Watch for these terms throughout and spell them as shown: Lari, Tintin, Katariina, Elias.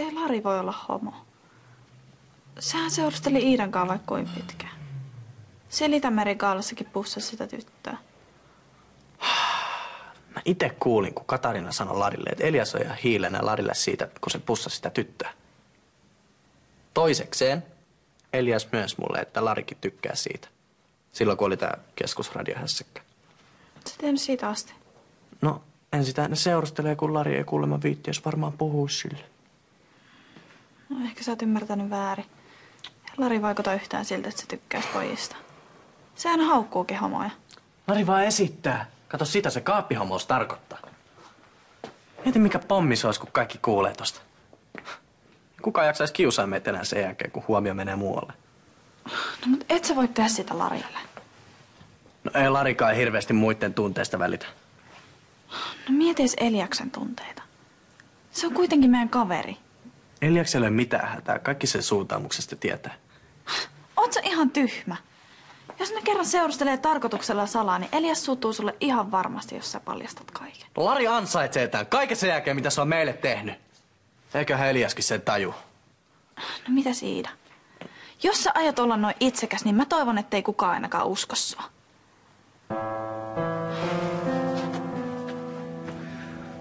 mutta ei Lari voi olla homo. Sehän seurusteli Iidankaan vaikka kuin pitkään. Se Litämeren gaalassakin pussasi sitä tyttöä. Mä ite kuulin, kun Katariina sanoi Larille, että Elias on ihan hiilenä Larille siitä, kun se pussasi sitä tyttöä. Toisekseen Elias myös mulle, että Larikin tykkää siitä. Silloin, kun oli tää keskusradiohässäkkä. Oot sä tehnyt siitä asti? No, en sitä ne seurustelee, kun Lari ei kuulemma viittiössä varmaan puhuu sille. No, ehkä sä oot ymmärtänyt väärin. Lari vaikuta yhtään siltä, että se tykkäisi pojista. Sehän haukkuukin homoja. Lari vaan esittää. Kato, sitä se kaappihomous tarkoittaa. Mieti, mikä pommi se olisi, kun kaikki kuulee tosta. Kuka jaksaisi kiusaa meitä enää sen jälkeen, kun huomio menee muualle? No, mutta et sä voi tehdä sitä Larille. No ei Larikaan hirveästi muiden tunteista välitä. No mieti edes Eliaksen tunteita. Se on kuitenkin meidän kaveri. Eliakselle ei ole mitään hätää. Kaikki sen suuntaumuksesta tietää. Oot sä ihan tyhmä? Jos ne kerran seurustelee tarkoituksella salaa, niin Elias suuttuu sulle ihan varmasti, jos sä paljastat kaiken. Lari ansaitsee tämän kaiken sen jälkeen, mitä se on meille tehnyt. Eiköhän Eliaskin sen taju. No mitä siitä? Jos sä aiot olla noin itsekäs, niin mä toivon, ettei kukaan ainakaan usko sua.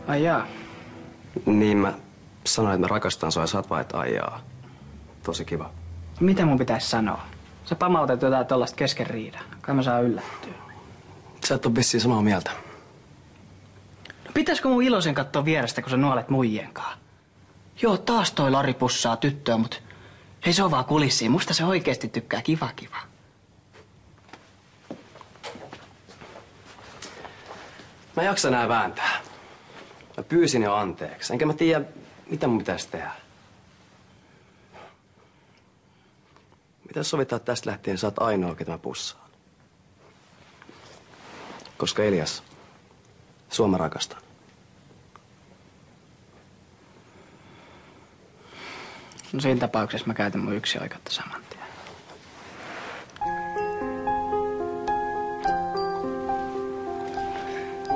Ai jaa. Niin mä sanoin, että mä rakastan sua ja sä oot vaan, että ai jaa. Tosi kiva. Mitä mun pitäis sanoa? Sä pamautat jotain tollaista kesken riidaa. Kai mä saan yllättyä. Sä et oo vissiin samaa mieltä. No pitäisikö mun iloisen kattoo vierestä, kun sä nuolet muijenkaan? Joo, taas toi Lari pussaa tyttöä, mut ei se oo vaan kulissiin. Musta se oikeesti tykkää kiva. Mä en jaksa nää vääntää. Mä pyysin jo anteeksi, enkä mä tiedä, mitä mun pitäis tehdä. Mitä sovitaan, että tästä lähtien sä oot ainoa, ketä mä pussaan? Koska Elias, sua mä rakastan. No siinä tapauksessa mä käytän mun yksioikeutta saman tien.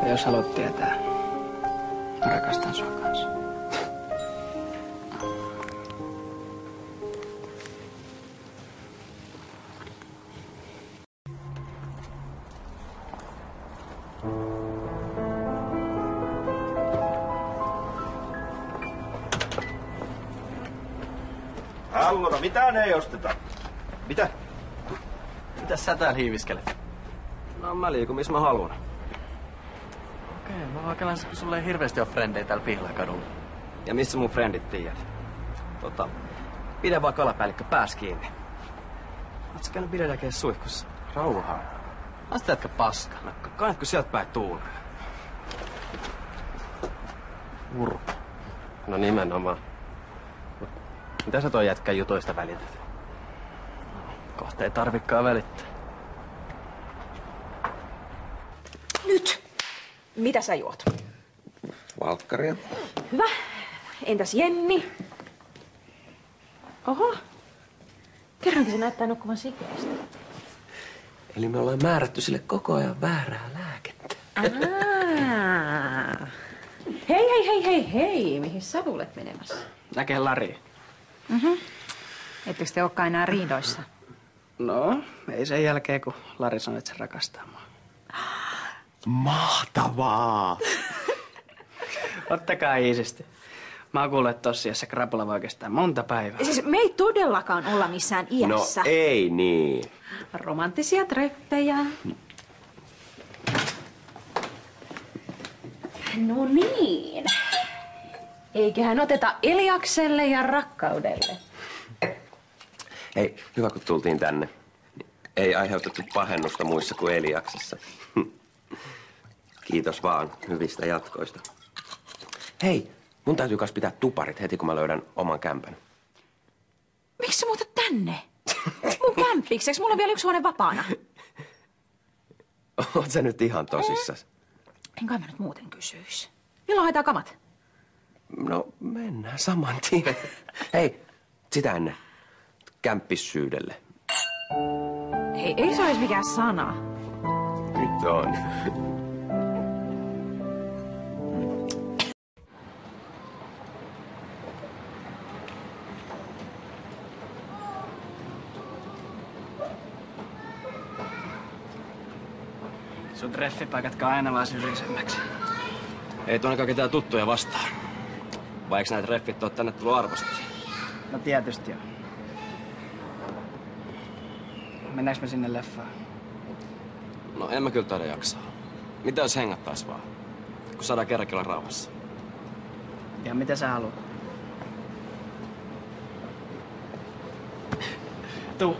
Ja jos haluat tietää, mä rakastan sua kanssa. Allora, mitään ei osteta. Mitä? Mitäs sä täällä hiiviskelet? No mä liikun, missä mä haluan. Okei, mä vaan kävän, kun sulla ei hirveesti oo frendejä täällä Pihlakadulla. Ja missä mun frendit tiedät? Pidä vaan kalapäällikkö pääs kiinni. Oot sä käynyt videon jälkeen suihkussa? Rauhaa. Asta jätkä paska. No kannatko sieltä päin tuulee? Uru. No nimenomaan. Mitä sä toi jätkän jutuista välität? Kohta ei tarvikaan välittää. Nyt! Mitä sä juot? Valkkaria. Hyvä. Entäs Jenni? Oho. Kerrankin se näyttää nukkuvan sikeästi. Eli me ollaan määrätty sille koko ajan väärää lääkettä. Aa. Hei. Mihin sä olet menemässä? Näkee Lari. Ettekö te olekaan enää riidoissa? No, ei sen jälkeen, kun Lari sanoi, että se rakastaa mua. Mahtavaa! Ottakaa iisisti. Mä oon kuullut, että tossa iässä krapula voi kestää monta päivää. Siis me ei todellakaan olla missään iässä. No ei niin. Romanttisia treffejä. No niin. Eiköhän oteta Eliakselle ja rakkaudelle. Hei, hyvä kun tultiin tänne. Ei aiheutettu pahennusta muissa kuin Eliaksessa. Kiitos vaan hyvistä jatkoista. Hei, mun täytyy kans pitää tuparit heti, kun mä löydän oman kämpän. Miksi sä muutat tänne? Mun kämpikseksi? Mulla on vielä yksi huone vapaana. Oot sä nyt ihan tosissas? En kai mä nyt muuten kysyis. Milloin haetaan kamat? No, mennään saman tien. Hei, sitä ennen. Kämppissyydelle. Hei, ei se olisi mikään sana. Nyt on. Sun treffipaikat aina vaan syrjisemmäksi. Ei tuonnekaan ketään tuttuja vastaan. Vai eikö nää treffit oo tänne tullut arvoisesti? No tietysti joo. Mennäänkö me sinne leffaan? No en mä kyllä taida jaksaa. Mitä jos hengattais vaan? Kun saadaan kerrankin olla rauhassa. Ja mitä sä haluat? Tuu.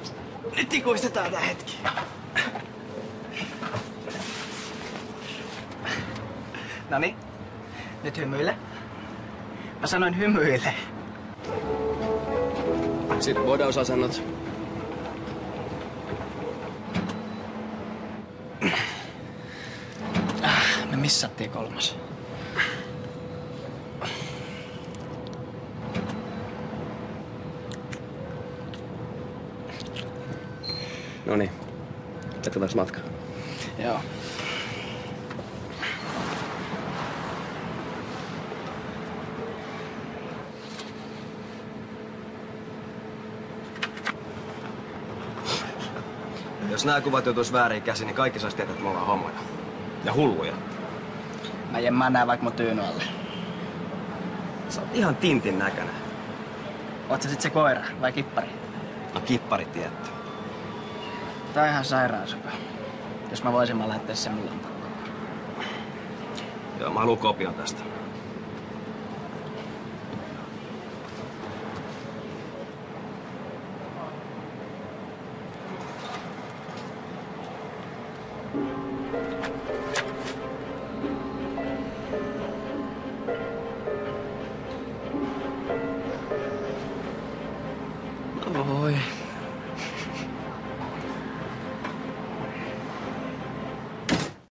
Nyt ikuistetaan tää hetki. Noniin. Nyt hymyile. Mä sanoin hymyile. Sitten bodausasennot. Me missattiin kolmas. Noniin. Jatketaanko matkaa? Joo. Jos nää kuvat joutuis väärin käsin, niin kaikki sais tietää, että me ollaan homoja. Ja hulluja. Mä jemmään nää vaikka mun tyynyn alle. Sä oot ihan tintin näköinen. Oot sä sit se koira vai kippari? No kippari tietty. Tää on ihan sairaansopa. Jos mä voisin, mä lähettäis sen mun lampakkoon. Joo, mä haluun kopion tästä. No voi.